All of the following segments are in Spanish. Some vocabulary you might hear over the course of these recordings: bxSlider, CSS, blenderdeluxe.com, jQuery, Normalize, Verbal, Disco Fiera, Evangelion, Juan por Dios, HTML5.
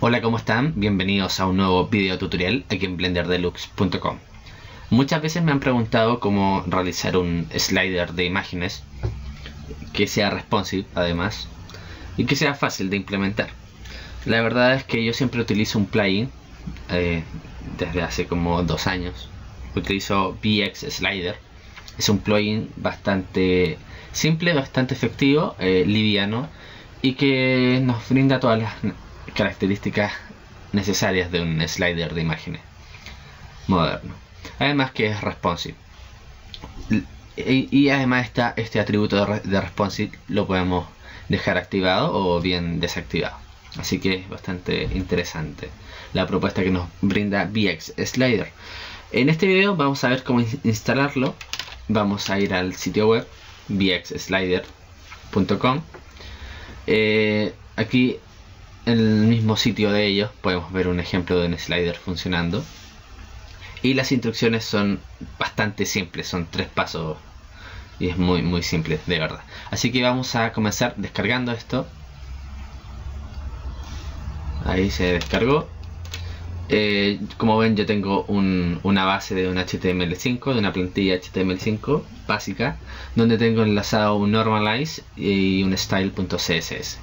Hola, ¿cómo están? Bienvenidos a un nuevo video tutorial aquí en blenderdeluxe.com. Muchas veces me han preguntado cómo realizar un slider de imágenes que sea responsive, además, y que sea fácil de implementar. La verdad es que yo siempre utilizo un plugin desde hace como 2 años. Utilizo bxSlider. Es un plugin bastante simple, bastante efectivo, liviano, y que nos brinda todas las características necesarias de un slider de imágenes moderno, además que es responsive, y además está este atributo de responsive, lo podemos dejar activado o bien desactivado, así que es bastante interesante la propuesta que nos brinda bxSlider. En este video vamos a ver cómo instalarlo. Vamos a ir al sitio web bxSlider.com. Aquí en el mismo sitio de ellos podemos ver un ejemplo de un slider funcionando, y las instrucciones son bastante simples, son 3 pasos y es muy simple, de verdad. Así que vamos a comenzar descargando esto. Ahí se descargó. Como ven, yo tengo una base de un HTML5, de una plantilla HTML5 básica, donde tengo enlazado un Normalize y un style.css.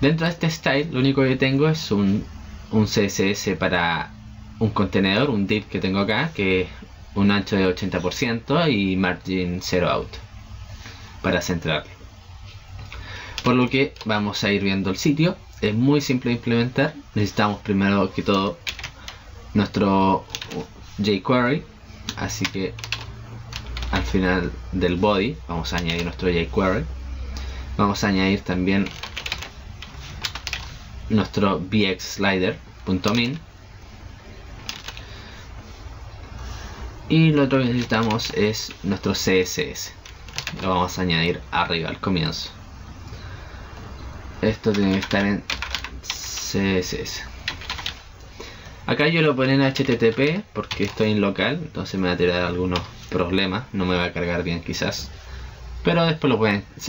Dentro de este style lo único que tengo es un CSS para un contenedor, un div que tengo acá, que es un ancho de 80% y margin 0 out para centrarlo. Por lo que vamos a ir viendo el sitio. Es muy simple de implementar. Necesitamos primero que todo nuestro jQuery, así que al final del body vamos a añadir nuestro jQuery. Vamos a añadir también nuestro bxSlider.min, y lo otro que necesitamos es nuestro CSS. Lo vamos a añadir arriba al comienzo. Esto tiene que estar en CSS. Acá yo lo pongo en HTTP porque estoy en local, entonces me va a tirar algunos problemas, no me va a cargar bien quizás, pero después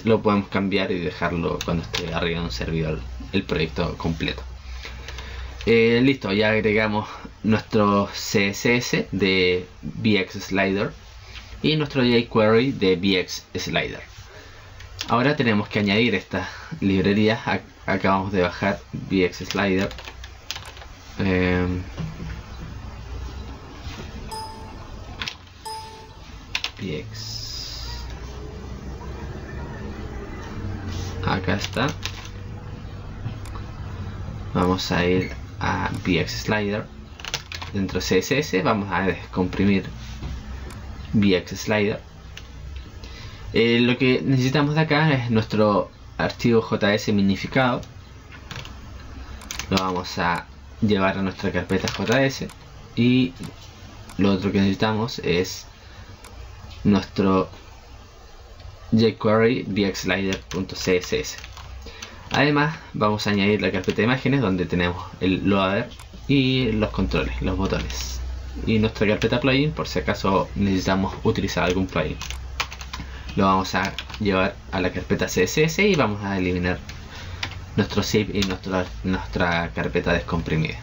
lo podemos cambiar y dejarlo cuando esté arriba de un servidor el proyecto completo. Listo, ya agregamos nuestro CSS de bxSlider y nuestro jQuery de bxSlider. Ahora tenemos que añadir estas librerías. Acabamos de bajar bxSlider. Acá está. Vamos a ir a bxSlider. Dentro de CSS vamos a descomprimir bxSlider. Lo que necesitamos de acá es nuestro archivo JS minificado. Lo vamos a llevar a nuestra carpeta JS, y lo otro que necesitamos es nuestro jQuery bxSlider.css. Además vamos a añadir la carpeta de imágenes, donde tenemos el loader y los controles, los botones, y nuestra carpeta plugin, por si acaso necesitamos utilizar algún plugin. Lo vamos a llevar a la carpeta CSS y vamos a eliminar nuestro zip y nuestra carpeta descomprimida.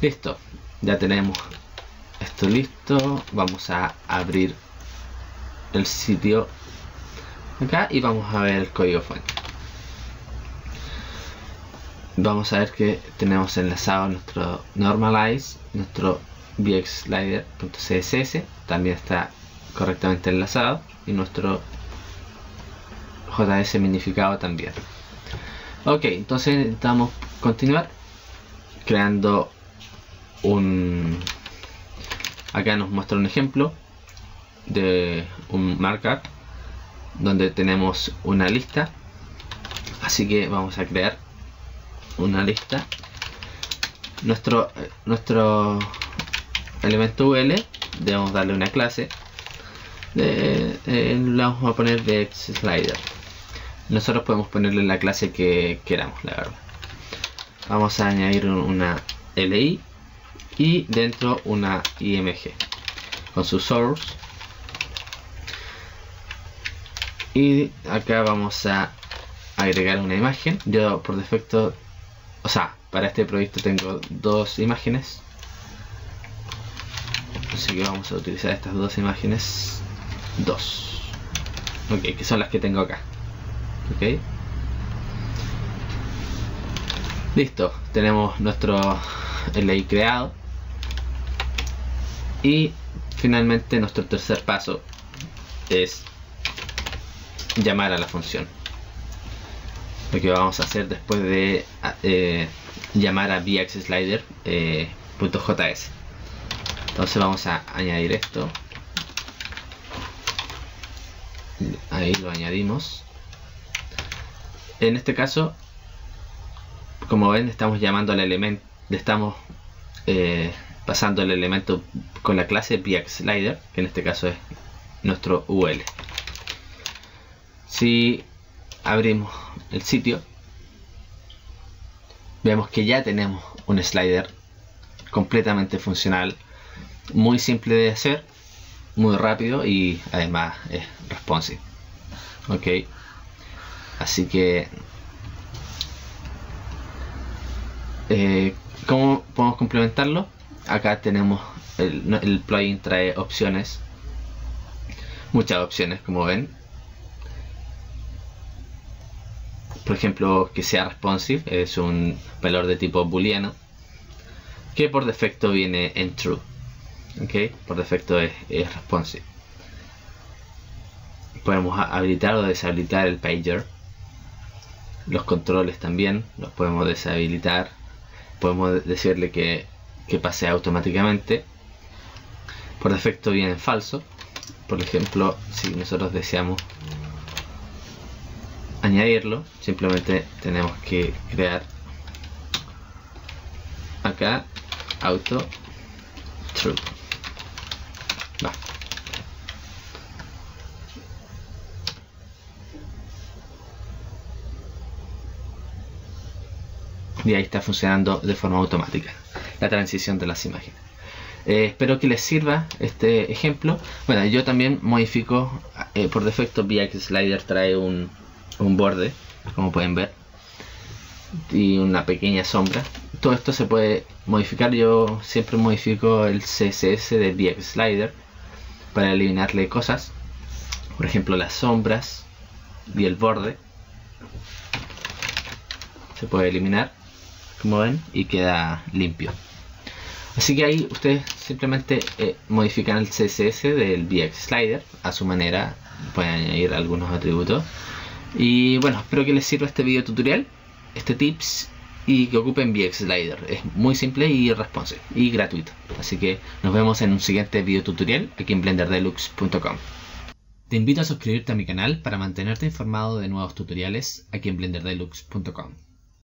Listo, ya tenemos esto listo. Vamos a abrir el sitio acá y vamos a ver el código fuente. Vamos a ver que tenemos enlazado nuestro Normalize, nuestro bxSlider.css también está correctamente enlazado, y nuestro JS minificado también. Ok, entonces necesitamos continuar creando un... Acá nos muestra un ejemplo de un markup donde tenemos una lista, así que vamos a crear una lista. Nuestro elemento UL debemos darle una clase, le vamos a poner bxSlider. Nosotros podemos ponerle la clase que queramos, la verdad. Vamos a añadir una LI y dentro una IMG con su source, y acá vamos a agregar una imagen. Yo por defecto O sea, para este proyecto tengo dos imágenes, así que vamos a utilizar estas dos imágenes. Ok, que son las que tengo acá. Ok, listo, tenemos nuestro LI creado. Y finalmente nuestro tercer paso es llamar a la función. Lo que vamos a hacer después de llamar a bxSlider.js. Entonces vamos a añadir esto. Ahí lo añadimos. En este caso, como ven, estamos llamando al elemento, pasando el elemento con la clase bxSlider, que en este caso es nuestro UL. Si abrimos el sitio, vemos que ya tenemos un slider completamente funcional, muy simple de hacer, muy rápido y además es responsive. Ok, así que ¿cómo podemos complementarlo? Acá tenemos el plugin, trae opciones, muchas opciones, como ven. Por ejemplo, que sea responsive es un valor de tipo booleano que por defecto viene en true. Ok, por defecto es responsive. Podemos habilitar o deshabilitar el pager. Los controles también los podemos deshabilitar. Podemos decirle que pase automáticamente. Por defecto viene en falso. Por ejemplo, si nosotros deseamos añadirlo, simplemente tenemos que crear acá auto true. Y ahí está funcionando de forma automática la transición de las imágenes. Espero que les sirva este ejemplo. Bueno, yo también modifico, por defecto bxSlider trae un borde, como pueden ver, y una pequeña sombra. Todo esto se puede modificar. Yo siempre modifico el CSS de bxSlider para eliminarle cosas, por ejemplo las sombras y el borde se puede eliminar, como ven, y queda limpio. Así que ahí ustedes simplemente modifican el CSS del bxSlider a su manera, pueden añadir algunos atributos. Y bueno, espero que les sirva este video tutorial, este tips, y que ocupen bxSlider. Es muy simple y responsive y gratuito. Así que nos vemos en un siguiente video tutorial aquí en blenderdeluxe.com. Te invito a suscribirte a mi canal para mantenerte informado de nuevos tutoriales aquí en blenderdeluxe.com.